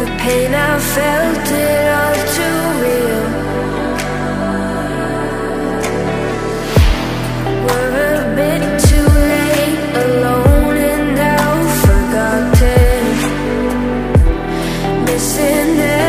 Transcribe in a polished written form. The pain I felt, it all too real. We're a bit too late, alone and now forgotten, missing it.